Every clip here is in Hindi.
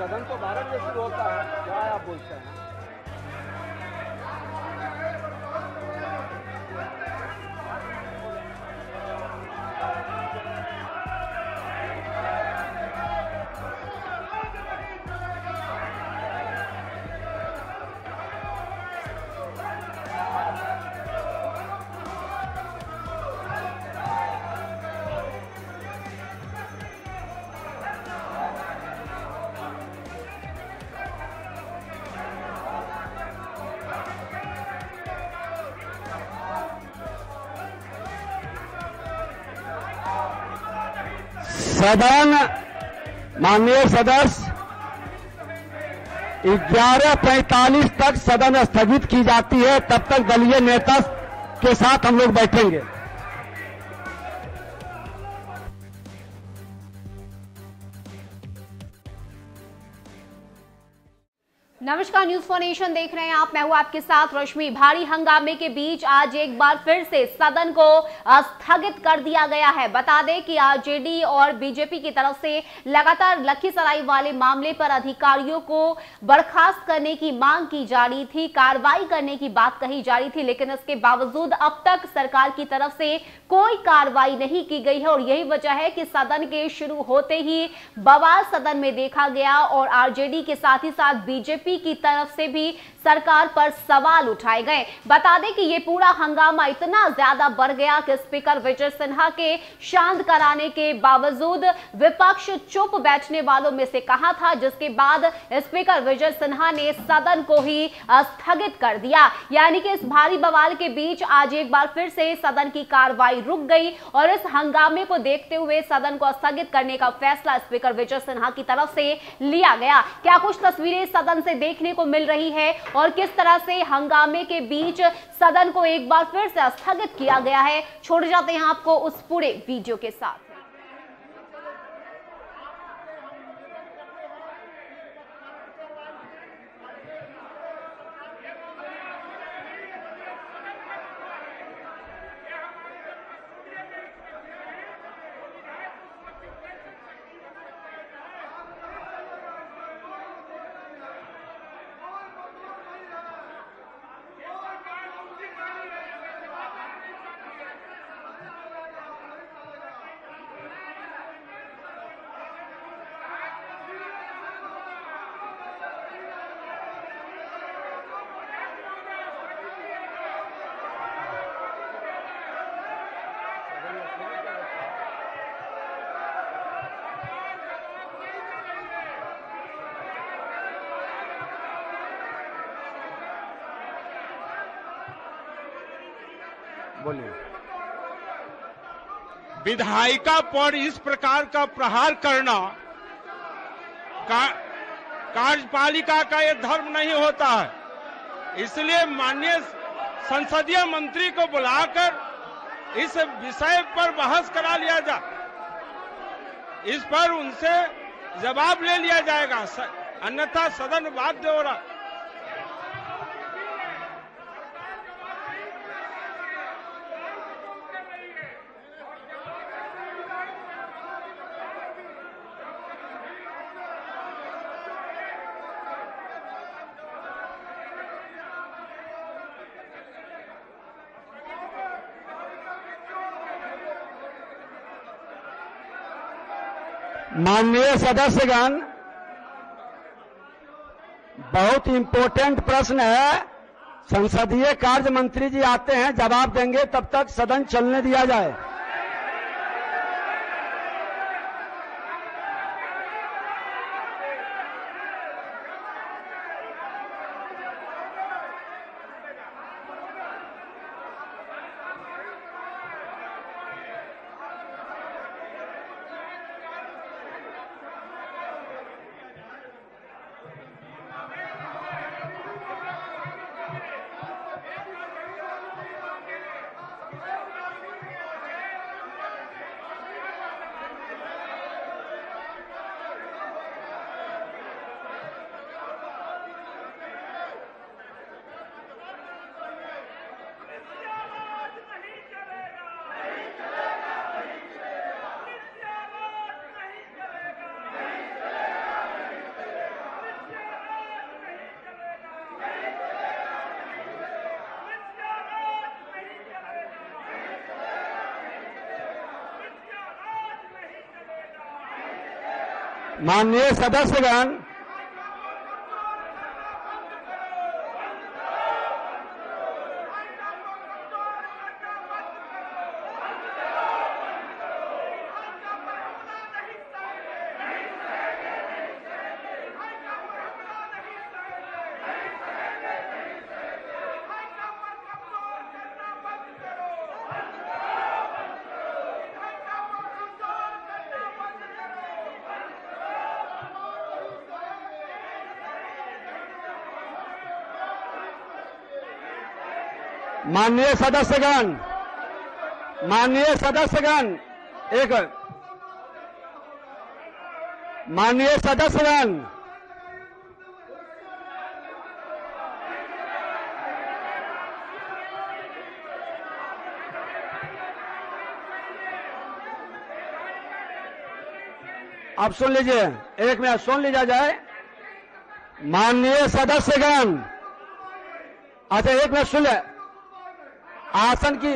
सदन तो 12 बजे शुरू होता है, क्या आप बोलते हैं? सदन माननीय सदस्य 11:45 तक सदन स्थगित की जाती है, तब तक दलीय नेता के साथ हम लोग बैठेंगे। नमस्कार, न्यूज फॉर नेशन देख रहे हैं आप, मैं हूं आपके साथ रश्मि। भारी हंगामे के बीच आज एक बार फिर से सदन को स्थगित कर दिया गया है। बता दें कि आरजेडी और बीजेपी की तरफ से लगातार लखीसराय वाले मामले पर अधिकारियों को बर्खास्त करने की मांग की जा रही थी, कार्रवाई करने की बात कही जा रही थी, लेकिन इसके बावजूद अब तक सरकार की तरफ से कोई कार्रवाई नहीं की गई है। और यही वजह है कि सदन के शुरू होते ही बवाल सदन में देखा गया और आरजेडी के साथ ही साथ बीजेपी की तरफ से भी सरकार पर सवाल उठाए गए। बता दें कि ये पूरा हंगामा इतना ज्यादा बढ़ गया कि स्पीकर विजय सिन्हा के शांत कराने के बावजूद विपक्ष चुप बैठने वालों में से कहा था, जिसके बाद स्पीकर विजय सिन्हा ने सदन को ही स्थगित कर दिया। यानी कि इस भारी बवाल के बीच आज एक बार फिर से सदन की कार्रवाई रुक गई और इस हंगामे को देखते हुए सदन को स्थगित करने का फैसला स्पीकर विजय सिन्हा की तरफ से लिया गया। क्या कुछ तस्वीरें सदन से देखने को मिल रही है और किस तरह से हंगामे के बीच सदन को एक बार फिर से स्थगित किया गया है, छोड़ जाते हैं आपको उस पूरे वीडियो के साथ। विधायिका पर इस प्रकार का प्रहार करना कार्यपालिका का यह धर्म नहीं होता है। इसलिए माननीय संसदीय मंत्री को बुलाकर इस विषय पर बहस करा लिया जाए, इस पर उनसे जवाब ले लिया जाएगा, अन्यथा सदन बाध्य हो रहा। माननीय सदस्यगण, बहुत इंपॉर्टेंट प्रश्न है। संसदीय कार्य मंत्री जी आते हैं, जवाब देंगे, तब तक सदन चलने दिया जाए। माननीय सदस्यगण, माननीय सदस्यगण, आप सुन लीजिए, एक मिनट सुन लीजिए जाए। माननीय सदस्यगण, अच्छा एक मिनट सुन ले, आसन की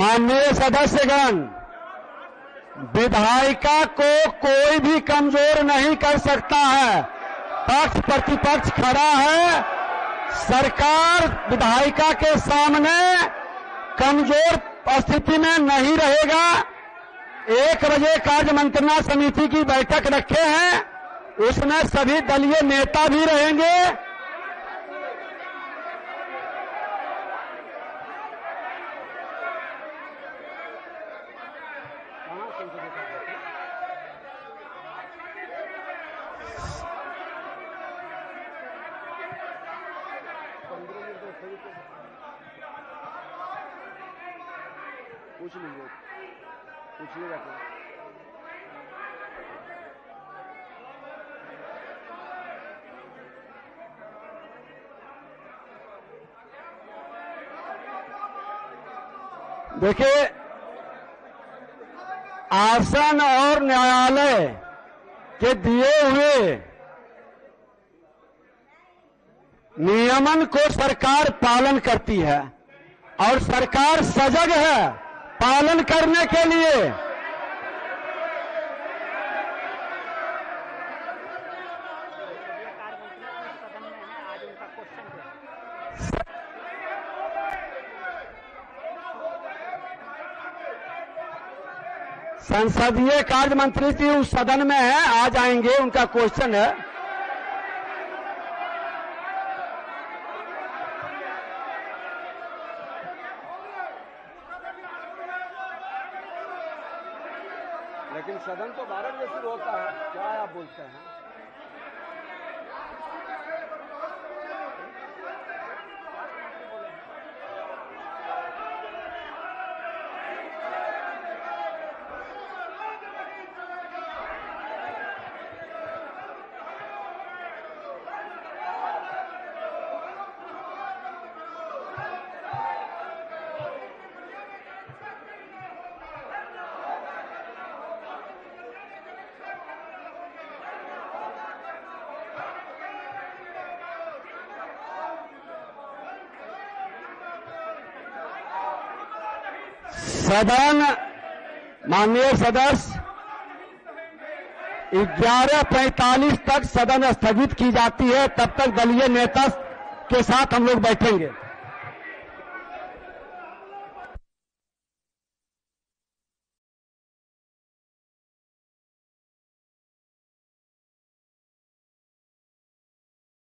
माननीय सदस्यगण, विधायिका को कोई भी कमजोर नहीं कर सकता है। पक्ष प्रतिपक्ष खड़ा है, सरकार विधायिका के सामने कमजोर स्थिति में नहीं रहेगा। 1 बजे कार्य मंत्रणा समिति की बैठक रखे हैं, उसमें सभी दलीय नेता भी रहेंगे। देखिए, आसन और न्यायालय के दिए हुए नियमन को सरकार पालन करती है और सरकार सजग है पालन करने के लिए। संसदीय कार्य मंत्री जी उस सदन में है, आ जाएंगे, उनका क्वेश्चन है। लेकिन सदन तो 12 बजे शुरू होता है, क्या आप बोलते हैं? सदन, माननीय सदस्य, 11:45 तक सदन स्थगित की जाती है, तब तक दलीय नेता के साथ हम लोग बैठेंगे।